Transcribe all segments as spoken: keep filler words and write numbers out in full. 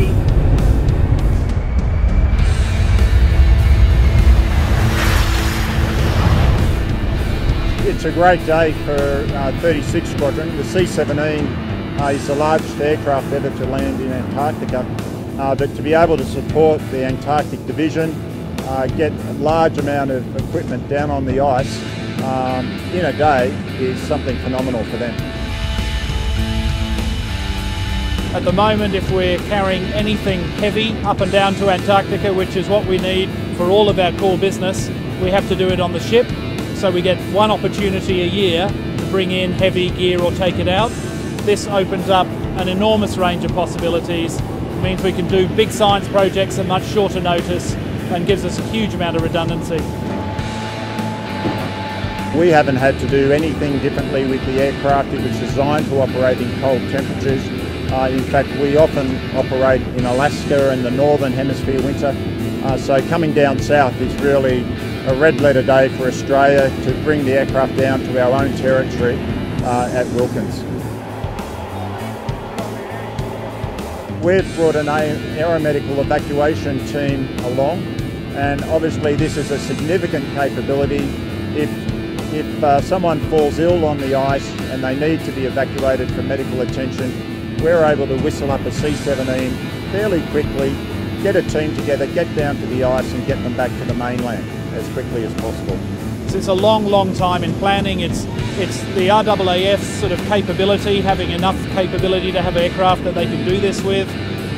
feet. It's a great day for uh, thirty-six Squadron. The C seventeen A is the largest aircraft ever to land in Antarctica. Uh, but to be able to support the Antarctic Division, uh, get a large amount of equipment down on the ice um, in a day is something phenomenal for them. At the moment, if we're carrying anything heavy up and down to Antarctica, which is what we need for all of our core business, we have to do it on the ship. So we get one opportunity a year to bring in heavy gear or take it out. This opens up an enormous range of possibilities. It means we can do big science projects at much shorter notice and gives us a huge amount of redundancy. We haven't had to do anything differently with the aircraft. It was designed to operate in cold temperatures. Uh, in fact, we often operate in Alaska and the northern hemisphere winter, uh, so coming down south is really a red letter day for Australia to bring the aircraft down to our own territory uh, at Wilkins. We've brought an aeromedical evacuation team along, and obviously this is a significant capability. If if uh, someone falls ill on the ice and they need to be evacuated for medical attention, we're able to whistle up a C seventeen fairly quickly, get a team together, get down to the ice and get them back to the mainland as quickly as possible. It's a long, long time in planning. It's, it's the R A A F's sort of capability, having enough capability to have aircraft that they can do this with,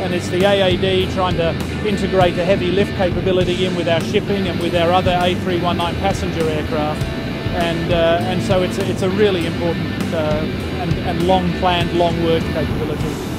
and it's the A A D trying to integrate a heavy lift capability in with our shipping and with our other A three nineteen passenger aircraft, and, uh, and so it's, it's a really important uh, and, and long planned, long worked capability.